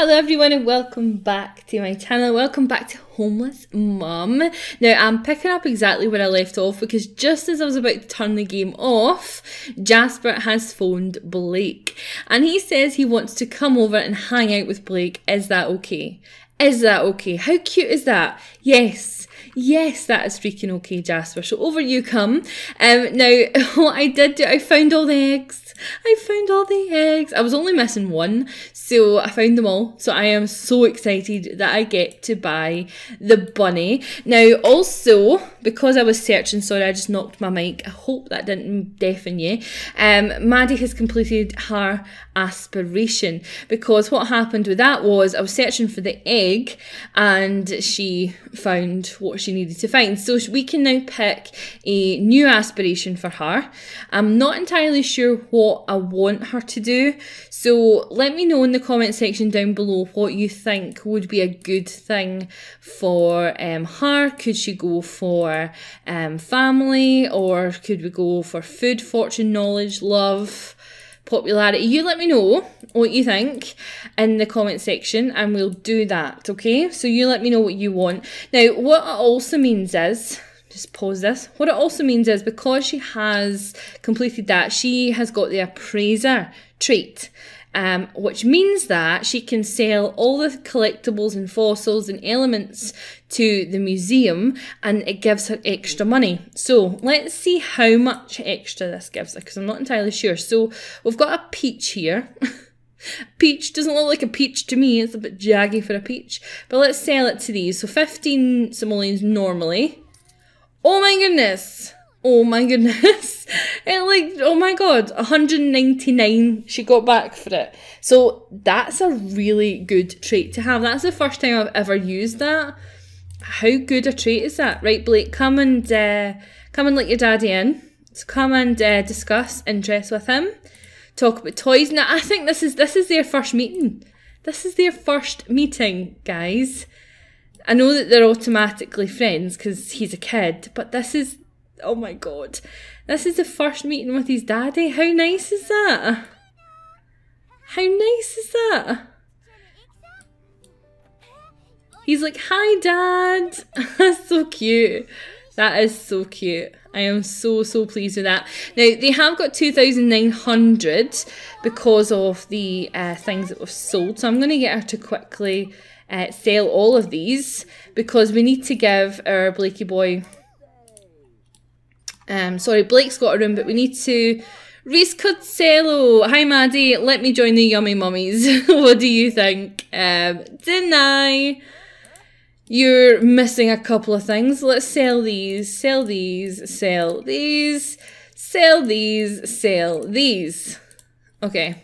Hello everyone and welcome back to my channel. Welcome back to Homeless Mum. Now I'm picking up exactly where I left off because just as I was about to turn the game off, Jasper has phoned Blake and he says he wants to come over and hang out with Blake. Is that okay? Is that okay? How cute is that? Yes. Yes, that is freaking okay, Jasper. So over you come. Now, what I did do, I found all the eggs. I found all the eggs. I was only missing one, so I found them all. So I am so excited that I get to buy the bunny. Now, also, because I was searching, sorry, I just knocked my mic. I hope that didn't deafen you. Maddie has completed her aspiration because what happened with that was I was searching for the egg and she found what she needed to find. So we can now pick a new aspiration for her. I'm not entirely sure what I want her to do. So let me know in the comment section down below what you think would be a good thing for her. Could she go for family, or could we go for food, fortune, knowledge, love, popularity? You let me know what you think in the comment section and we'll do that, okay? So you let me know what you want. Now, what it also means is, just pause this, what it also means is because she has completed that, she has got the appraiser trait, which means that she can sell all the collectibles and fossils and elements to the museum and it gives her extra money. So let's see how much extra this gives her because I'm not entirely sure. So we've got a peach here. Peach doesn't look like a peach to me. It's a bit jaggy for a peach. But let's sell it to these. So 15 simoleons normally. Oh my goodness. Oh my goodness. It like, oh my god, 199 she got back for it. So that's a really good trait to have. That's the first time I've ever used that. How good a trait is that? Right, Blake, come and let your daddy in. So come and discuss interests with him. Talk about toys. Now I think this is their first meeting. This is their first meeting, guys. I know that they're automatically friends because he's a kid, but this is, oh my god, this is the first meeting with his daddy. How nice is that? How nice is that? He's like, hi dad. That's so cute. That is so cute. I am so, so pleased with that. Now, they have got 2,900 because of the things that we've sold. So I'm going to get her to quickly sell all of these because we need to give our Blakey boy... sorry, Blake's got a room, but we need to... Reese Cotello, hi Maddie, let me join the yummy mummies. What do you think? Deny. You're missing a couple of things. Let's sell these, sell these, sell these, sell these, sell these. Okay.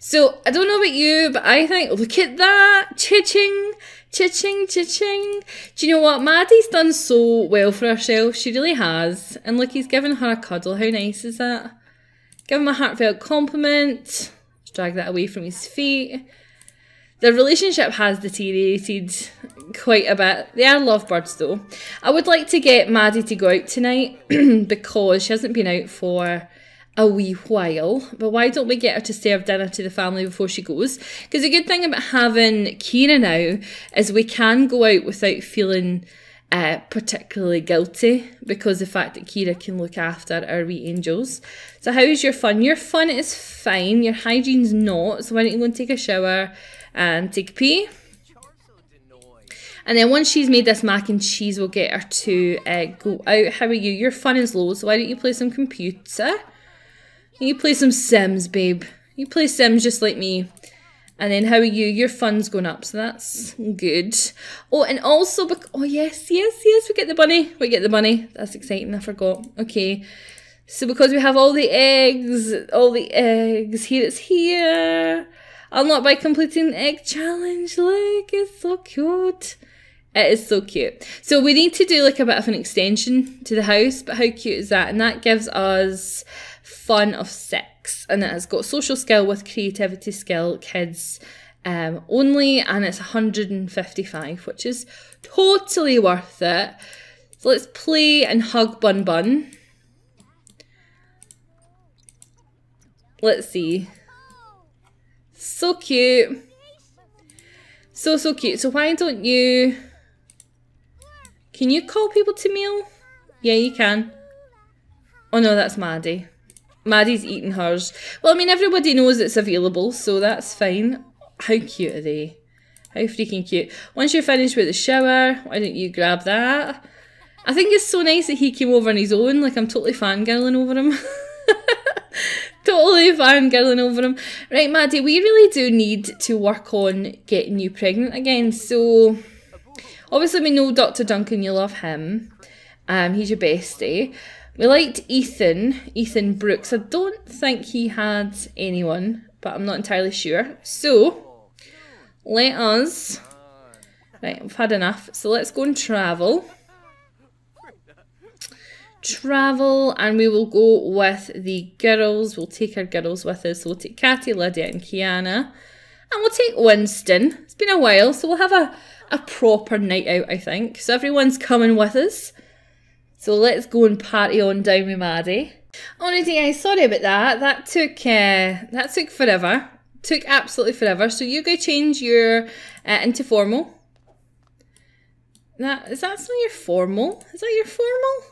So, I don't know about you, but I think, look at that, cha-ching, cha-ching, cha-ching. Do you know what? Maddie's done so well for herself, she really has. And look, he's giving her a cuddle, how nice is that? Give him a heartfelt compliment. Let's drag that away from his feet. Their relationship has deteriorated quite a bit. They are lovebirds though. I would like to get Maddie to go out tonight because she hasn't been out for a wee while. But why don't we get her to serve dinner to the family before she goes? Because the good thing about having Kira now is we can go out without feeling particularly guilty because the fact that Kira can look after our wee angels. So how's your fun? Your fun is fine. Your hygiene's not. So why don't you go and take a shower and take a pee? And then once she's made this mac and cheese, we'll get her to go out. How are you? Your fun is low, so why don't you play some computer? You play some Sims, babe. You play Sims just like me. And then how are you? Your fun's going up, so that's good. Oh, and also, oh yes, yes, yes, we get the bunny. We get the bunny. That's exciting, I forgot. Okay. So because we have all the eggs, here it's here. Unlocked by completing the egg challenge. Look, it's so cute. It is so cute. So we need to do like a bit of an extension to the house, but how cute is that? And that gives us fun of 6 and it has got social skill with creativity skill, kids only, and it's 155, which is totally worth it. So let's play and hug Bun Bun. Let's see. So cute. So cute. So why don't you... Can you call people to meal? Yeah, you can. Oh no, that's Maddie. Maddie's eating hers. Well, I mean, everybody knows it's available, so that's fine. How cute are they? How freaking cute. Once you're finished with the shower, why don't you grab that? I think it's so nice that he came over on his own. Like, I'm totally fangirling over him. Totally fangirling over him. Right, Maddie, we really do need to work on getting you pregnant again. So, obviously we know Dr. Duncan, you love him. He's your bestie. We liked Ethan, Ethan Brooks. I don't think he had anyone, but I'm not entirely sure. So, let us... Right, I've had enough. So let's go and travel. Travel, and we will go with the girls. We'll take our girls with us. So we'll take Katie, Lydia and Kiana. And we'll take Winston. It's been a while, so we'll have a proper night out, I think. So everyone's coming with us. So let's go and party on down with Maddie. Honestly, guys, sorry about that. That took forever. Took absolutely forever. So you go change your into formal. That's not your formal. Is that your formal?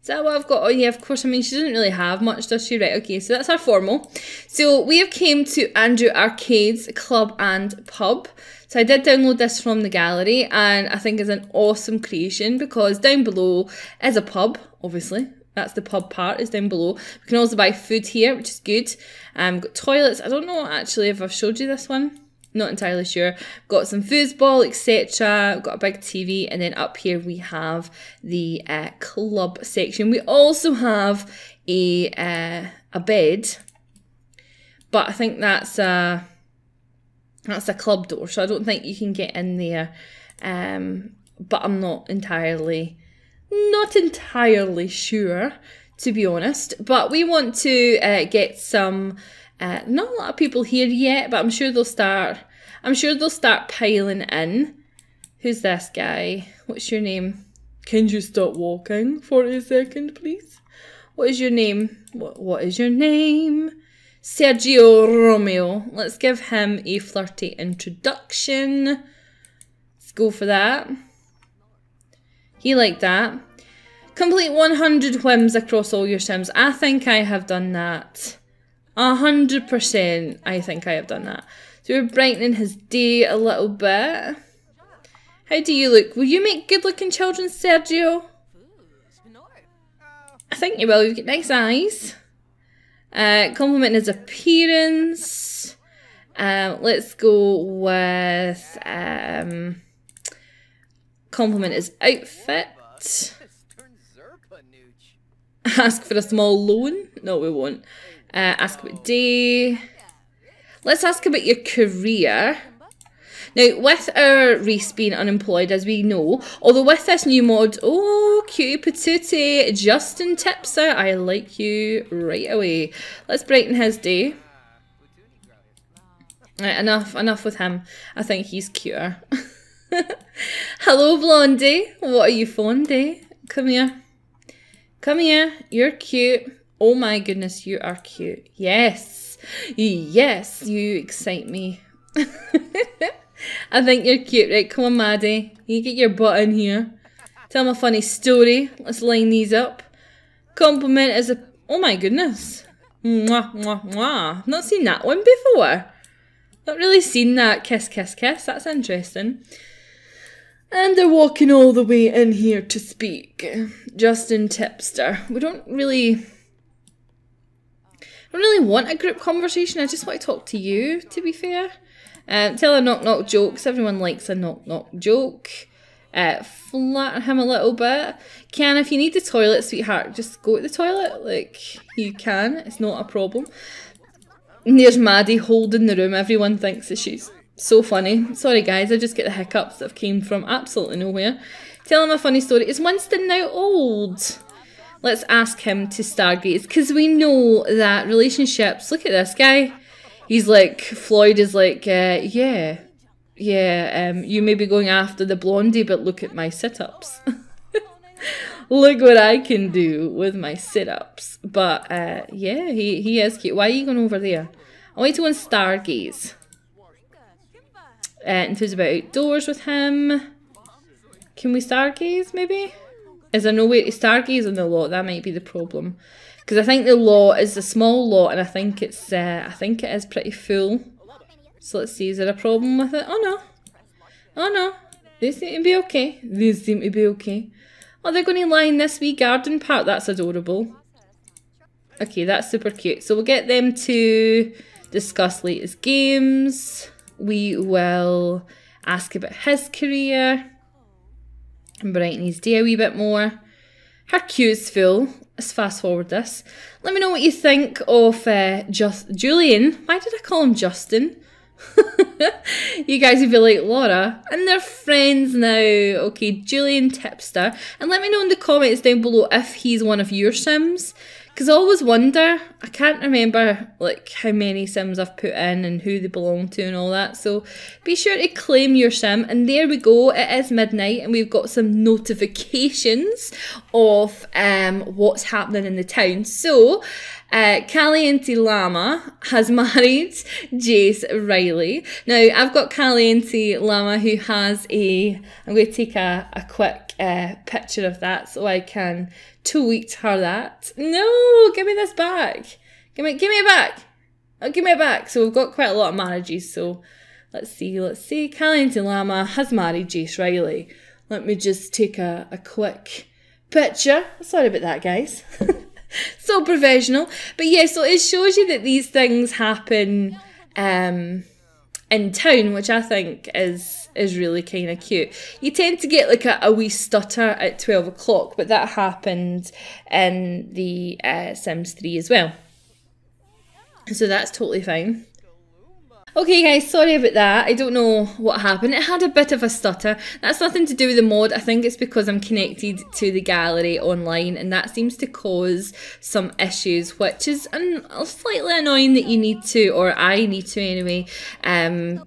Is that what I've got? Oh yeah, of course. I mean, she doesn't really have much, does she? Right, okay, so that's our formal. So we have came to Andrew Arcade's Club and Pub. So I did download this from the gallery, and I think it's an awesome creation because down below is a pub, obviously. That's the pub part, is down below. We can also buy food here, which is good. Got toilets. I don't know actually if I've showed you this one. Not entirely sure. Got some foosball, etc. Got a big TV, and then up here we have the club section. We also have a bed, but I think that's a club door, so I don't think you can get in there. But I'm not entirely sure, to be honest. But we want to get some. Not a lot of people here yet, but I'm sure they'll start piling in. Who's this guy? What's your name? Can you stop walking for a second, please? What is your name? What is your name? Sergio Romeo. Let's give him a flirty introduction. Let's go for that. He liked that. Complete 100 whims across all your sims. I think I have done that. 100%, I think I have done that. So we're brightening his day a little bit. How do you look? Will you make good-looking children, Sergio? I think you will. You've got nice eyes. Complimenting his appearance. Let's go with compliment his outfit. Ask for a small loan? No, we won't. Ask about day. Let's ask about your career. Now, with our Reese being unemployed, as we know, although with this new mod, oh, cutie patootie, Justin Tipster, I like you right away. Let's brighten his day. Right, enough with him. I think he's cuter. Hello, Blondie. What are you fondie? Come here. Come here. You're cute. Oh my goodness, you are cute. Yes. Yes, you excite me. I think you're cute. Right, come on, Maddie. You get your butt in here. Tell me a funny story. Let's line these up. Compliment is a... Oh my goodness. Mwah, mwah, mwah. I've not seen that one before. Not really seen that. Kiss, kiss, kiss. That's interesting. And they're walking all the way in here to speak. Justin Tipster. We don't really... I don't really want a group conversation, I just want to talk to you, to be fair. Tell her knock-knock jokes, everyone likes a knock-knock joke. Flatter him a little bit. Kiana, if you need the toilet, sweetheart, just go to the toilet, like, you can, it's not a problem. And there's Maddie holding the room, everyone thinks that she's so funny. Sorry guys, I just get the hiccups that have came from absolutely nowhere. Tell him a funny story. Is Winston now old? Let's ask him to stargaze, because we know that relationships, look at this guy, he's like, Floyd is like, you may be going after the blondie, but look at my sit-ups. Look what I can do with my sit-ups. But, yeah, he is cute. Why are you going over there? I want to go and stargaze. enthused about outdoors with him. Can we stargaze, maybe? Is there no way to stargaze in the lot? That might be the problem. Because I think the lot is a small lot, and I think it's I think it is pretty full. So let's see, is there a problem with it? Oh no. Oh no. They seem to be okay. They seem to be okay. Oh, they're going to line this wee garden part. That's adorable. Okay, that's super cute. So we'll get them to discuss latest games. We will ask about his career and brighten his day a wee bit more. Her queue's full. Let's fast forward this. Let me know what you think of Julian. Why did I call him Justin? You guys would be like, Laura, and they're friends now. Okay, Julian Tipster. And let me know in the comments down below if he's one of your Sims. Because I always wonder, I can't remember like how many Sims I've put in and who they belong to and all that. So be sure to claim your Sim. And there we go, it is midnight and we've got some notifications of what's happening in the town. So Caliente Llama has married Jace Riley. Now I've got Caliente Llama who has a, I'm going to take a quick picture of that so I can tweet her that. No, give me this back. Give me it back. Oh, give me it back. So we've got quite a lot of marriages. So let's see. Caliente Llama has married Jace Riley. Let me just take a quick picture. Sorry about that, guys. So professional. But yeah, so it shows you that these things happen in town, which I think is really kind of cute. You tend to get like a wee stutter at 12 o'clock, but that happened in the Sims 3 as well. So that's totally fine. Okay guys, sorry about that. I don't know what happened. It had a bit of a stutter. That's nothing to do with the mod. I think it's because I'm connected to the gallery online and that seems to cause some issues, which is slightly annoying that you need to, or I need to anyway,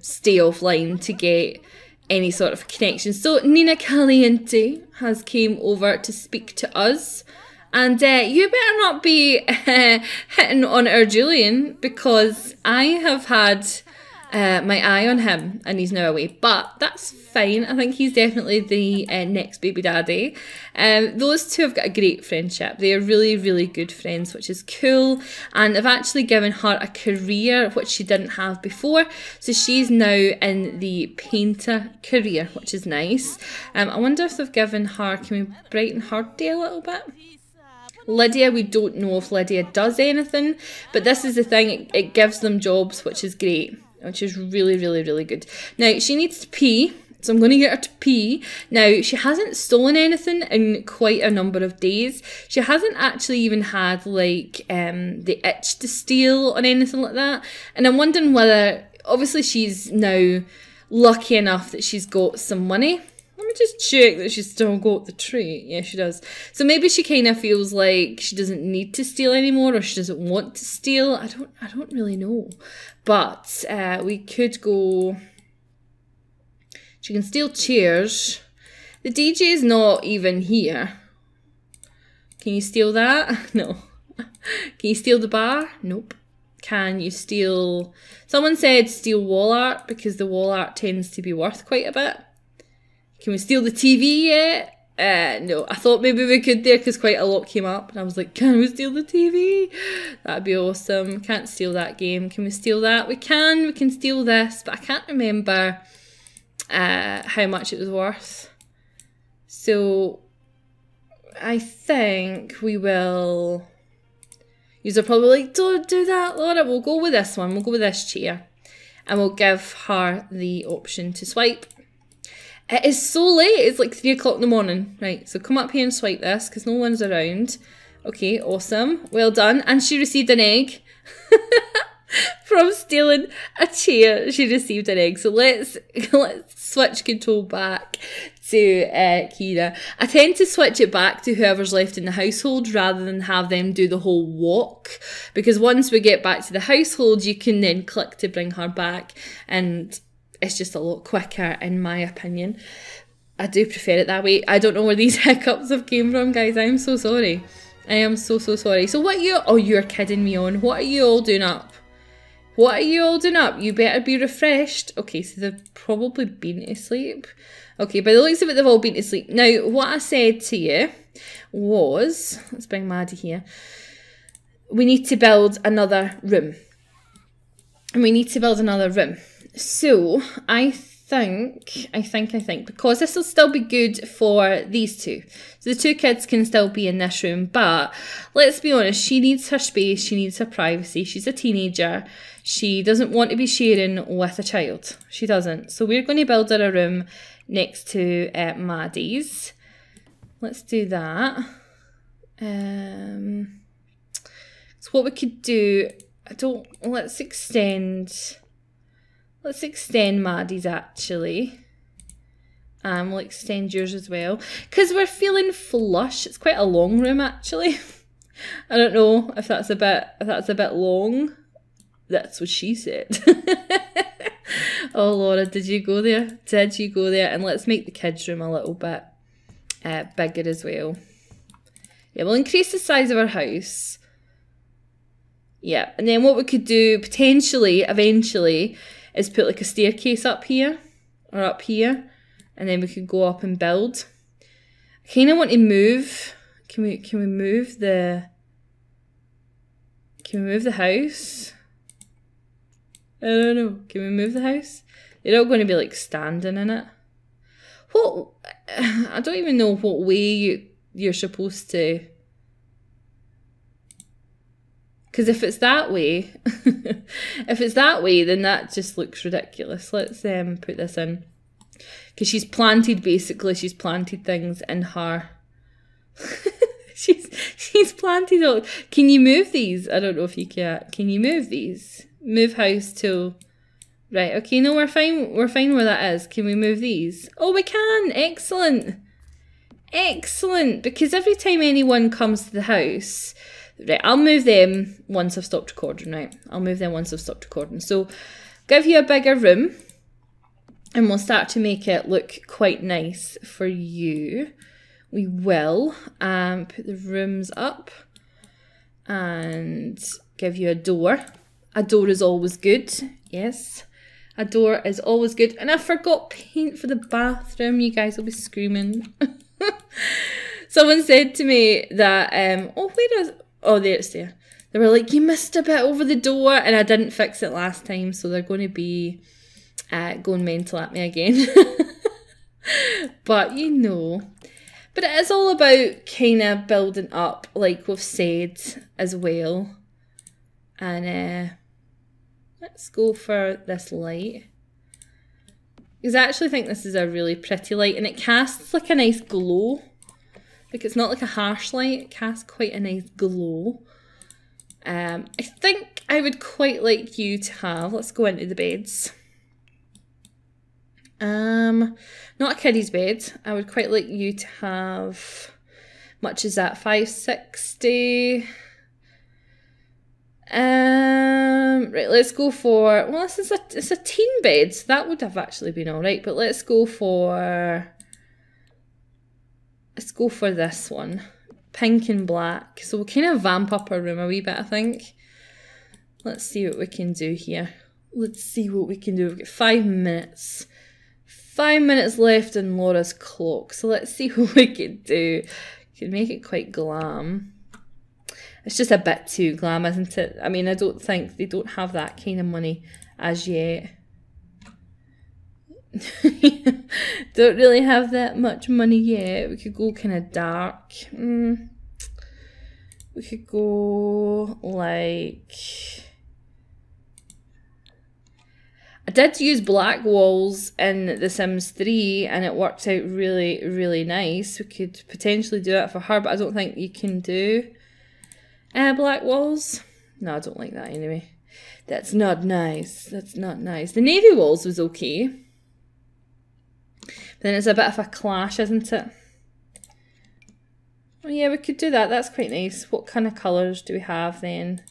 stay offline to get any sort of connection. So Nina Caliente has came over to speak to us. And you better not be hitting on our Julian, because I have had my eye on him and he's now away, but that's fine. I think he's definitely the next baby daddy. Those two have got a great friendship. They are really, really good friends, which is cool. And I've actually given her a career which she didn't have before, so she's now in the painter career, which is nice. I wonder if they've given her, can we brighten her day a little bit? Lydia, we don't know if Lydia does anything, but this is the thing, it gives them jobs, which is great, which is really, really, really good. Now, she needs to pee, so I'm going to get her to pee. Now, she hasn't stolen anything in quite a number of days. She hasn't actually even had, like, the itch to steal or anything like that, and I'm wondering whether, obviously she's now lucky enough that she's got some money. Let me just check that she's still got the treat. Yeah, she does. So maybe she kind of feels like she doesn't need to steal anymore, or she doesn't want to steal. I don't really know. But we could go. She can steal chairs. The DJ is not even here. Can you steal that? No. Can you steal the bar? Nope. Can you steal? Someone said steal wall art, because the wall art tends to be worth quite a bit. Can we steal the TV yet? No, I thought maybe we could there because quite a lot came up and I was like, can we steal the TV? That'd be awesome. Can't steal that game. Can we steal that? We can steal this, but I can't remember how much it was worth. So I think we will... You're probably like, don't do that, Laura. We'll go with this one. We'll go with this chair. And we'll give her the option to swipe. It is so late, it's like 3 o'clock in the morning. Right, so come up here and swipe this, because no one's around. Okay, awesome. Well done. And she received an egg. From stealing a chair, she received an egg. So let's switch control back to Kira. I tend to switch it back to whoever's left in the household rather than have them do the whole walk, because once we get back to the household, you can then click to bring her back, and it's just a lot quicker, in my opinion. I do prefer it that way. I don't know where these hiccups have came from, guys. I'm so sorry. I am so sorry. So what are you... Oh, you're kidding me on. What are you all doing up? What are you holding up? You better be refreshed. Okay, so they've probably been to sleep. Okay, by the looks of it, they've all been to sleep. Now, what I said to you was, let's bring Maddie here, we need to build another room. And we need to build another room. So, I think, because this will still be good for these two. So the two kids can still be in this room, but let's be honest, she needs her space, she needs her privacy, she's a teenager, she doesn't want to be sharing with a child, she doesn't. So we're going to build her a room next to Maddie's. Let's do that. So what we could do, let's extend Maddie's actually, and we'll extend yours as well, because we're feeling flush. It's quite a long room actually. I don't know if that's a bit long. That's what she said. Oh Laura, did you go there? Did you go there? And let's make the kids' room a little bit bigger as well. Yeah, we'll increase the size of our house. Yeah, and then what we could do potentially, eventually, is put like a staircase up here or up here, and then we could go up and build. I kind of want to move. Can we move the? Can we move the house? I don't know. Can we move the house? They're all going to be like standing in it. What? I don't even know what way you're supposed to. Because if it's that way, if it's that way, then that just looks ridiculous. Let's put this in. Because she's planted, basically, she's planted things in her. she's planted all. Can you move these? I don't know if you can. Can you move these? Move house to, right, okay, no, we're fine. We're fine where that is. Can we move these? Oh, we can, excellent. Excellent, because every time anyone comes to the house, right, I'll move them once I've stopped recording, right? I'll move them once I've stopped recording. So, give you a bigger room, and we'll start to make it look quite nice for you. We will put the rooms up, and give you a door. A door is always good, yes. A door is always good. And I forgot paint for the bathroom. You guys will be screaming. Someone said to me that, oh, where is... Oh, there it's there. They were like, you missed a bit over the door, and I didn't fix it last time, so they're going to be going mental at me again. But, you know. But it is all about kind of building up, like we've said as well. And let's go for this light. Because I actually think this is a really pretty light, and it casts like a nice glow. Like, it's not like a harsh light, it casts quite a nice glow. I think I would quite like you to have, let's go into the beds. Not a kiddie's bed. I would quite like you to have, much as that, 560. Right, let's go for, well, this is a, it's a teen bed, so that would have actually been alright, but let's go for, let's go for this one, pink and black. So we'll kind of vamp up our room a wee bit, I think. Let's see what we can do here. Let's see what we can do. We've got 5 minutes. 5 minutes left on Laura's clock. So let's see what we can do. We can make it quite glam. It's just a bit too glam, isn't it? I mean, I don't think they don't have that kind of money as yet. Don't really have that much money yet. We could go kind of dark. We could go like, I did use black walls in The Sims 3 and it worked out really, really nice. We could potentially do that for her, but I don't think you can do black walls. No, I don't like that anyway. That's not nice. That's not nice. The navy walls was okay. Then it's a bit of a clash, isn't it? Well, yeah, we could do that. That's quite nice. What kind of colours do we have then?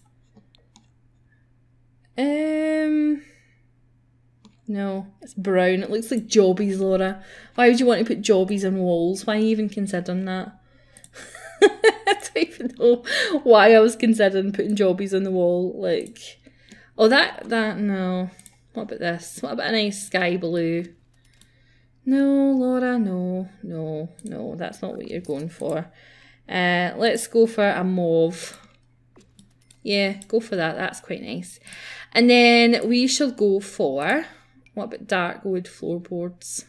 No, it's brown. It looks like jobbies, Laura. Why would you want to put jobbies on walls? Why are you even considering that? I don't even know why I was considering putting jobbies on the wall. Like, Oh, that, no. What about this? What about a nice sky blue? No, Laura, no, that's not what you're going for. Let's go for a mauve. Yeah, go for that, that's quite nice. And then we shall go for, what about dark wood floorboards?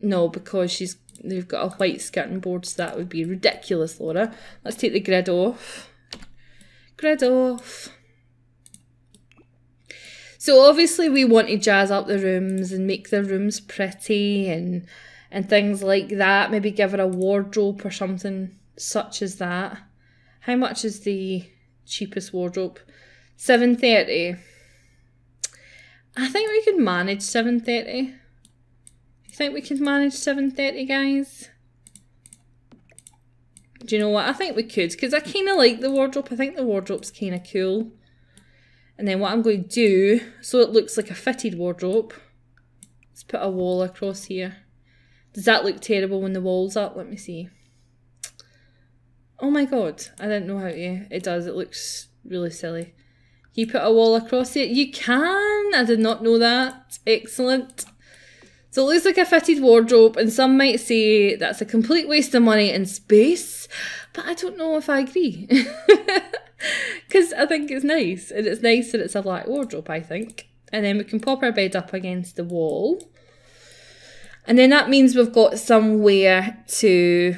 No, because they've got a white skirting board, so that would be ridiculous, Laura. Let's take the grid off. Grid off. So obviously we want to jazz up the rooms and make the rooms pretty and things like that. Maybe give her a wardrobe or something such as that. How much is the cheapest wardrobe? $7.30. I think we could manage $7.30. You think we could manage $7.30, guys? Do you know what? I think we could, because I kind of like the wardrobe. I think the wardrobe's kind of cool. And then what I'm going to do, so it looks like a fitted wardrobe, let's put a wall across here. Does that look terrible when the wall's up? Let me see. Oh my god, I didn't know how to, it does, it looks really silly. You put a wall across it, you can, I did not know that, excellent. So it looks like a fitted wardrobe, and some might say that's a complete waste of money and space, but I don't know if I agree. Because I think it's nice, and it's nice that it's a black wardrobe, I think. And then we can pop our bed up against the wall. And then that means we've got somewhere to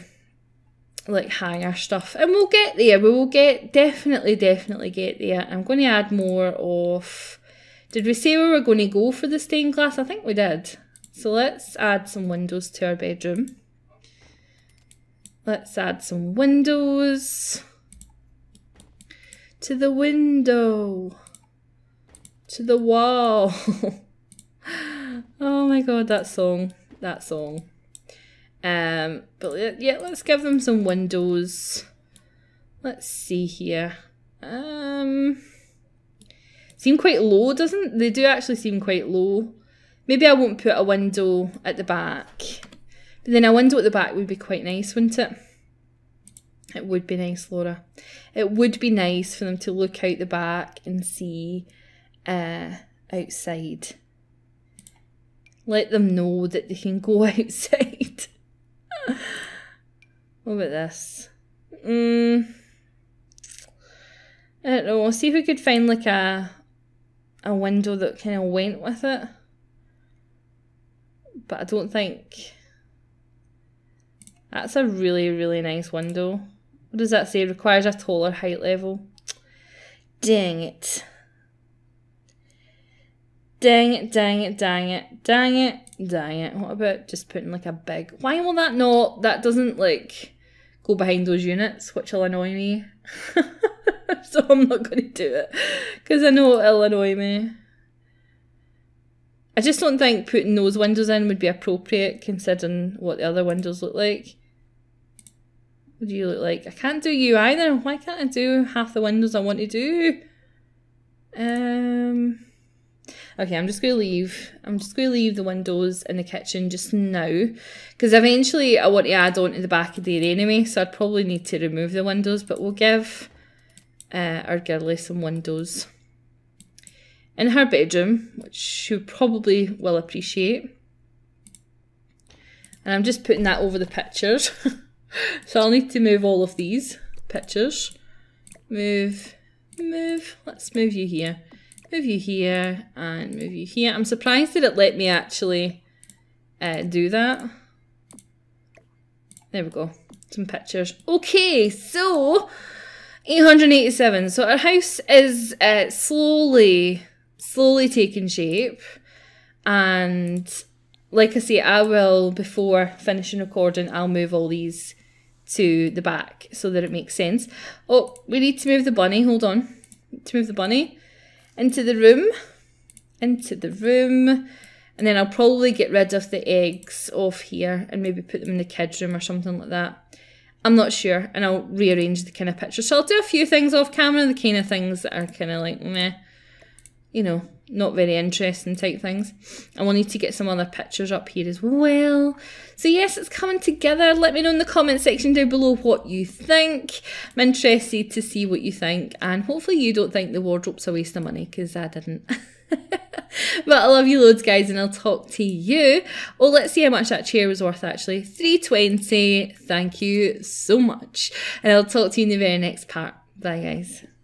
like hang our stuff. And we'll get there, we will get, definitely get there. I'm going to add more of, did we say we were going to go for the stained glass? I think we did. So let's add some windows to our bedroom. Let's add some windows. To the window, to the wall. Oh my god, that song. But yeah, let's give them some windows. Let's see here. Seem quite low, doesn't they? Do actually seem quite low. Maybe I won't put a window at the back, but then a window at the back would be quite nice, wouldn't it? It would be nice, Laura. It would be nice for them to look out the back and see outside. Let them know that they can go outside. What about this? I don't know. I'll see if we could find like a window that kind of went with it. But I don't think... That's a really, really nice window. What does that say? Requires a taller height level. Dang it. Dang it, dang it, dang it, dang it, dang it. What about just putting like a big... Why will that not... That doesn't like go behind those units, which will annoy me. So I'm not going to do it. Because I know it'll annoy me. I just don't think putting those windows in would be appropriate considering what the other windows look like. What do you look like? I can't do you either. Why can't I do half the windows I want to do? Okay, I'm just going to leave. I'm just going to leave the windows in the kitchen just now, because eventually I want to add on to the back of the area anyway, so I'd probably need to remove the windows, but we'll give our girlie some windows in her bedroom, which she probably will appreciate. And I'm just putting that over the pictures. So I'll need to move all of these pictures. Move, let's move you here. Move you here, and move you here. I'm surprised that it let me actually do that. There we go, some pictures. Okay, so 887. So our house is slowly taking shape, and like I say, I will, before finishing recording, I'll move all these to the back so that it makes sense. Oh, we need to move the bunny, hold on. To move the bunny into the room, and then I'll probably get rid of the eggs off here and maybe put them in the kids' room or something like that. I'm not sure, and I'll rearrange the kind of picture. So I'll do a few things off camera, the kind of things that are kind of like meh, you know, not very interesting type things. And we'll need to get some other pictures up here as well. So yes, it's coming together. Let me know in the comment section down below what you think. I'm interested to see what you think, and hopefully you don't think the wardrobe's a waste of money, because I didn't. But I love you loads, guys, and I'll talk to you. Oh, let's see how much that chair was worth, actually. $3.20. Thank you so much. And I'll talk to you in the very next part. Bye, guys.